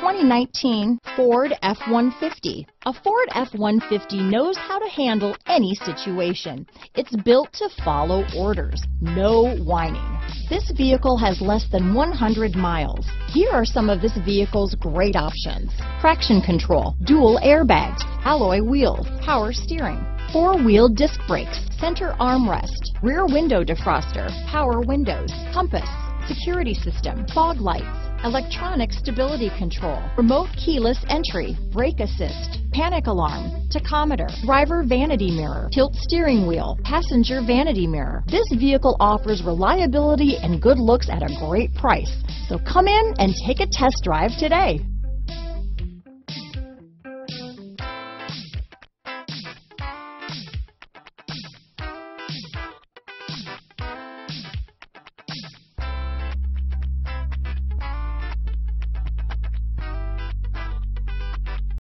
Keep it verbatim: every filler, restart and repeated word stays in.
twenty nineteen Ford F one fifty. A Ford F one fifty knows how to handle any situation. It's built to follow orders, no whining. This vehicle has less than one hundred miles. Here are some of this vehicle's great options: traction control, dual airbags, alloy wheels, power steering, four-wheel disc brakes, center armrest, rear window defroster, power windows, compass, security system, fog lights, electronic stability control, remote keyless entry, brake assist, panic alarm, tachometer, driver vanity mirror, tilt steering wheel, passenger vanity mirror. This vehicle offers reliability and good looks at a great price. So come in and take a test drive today.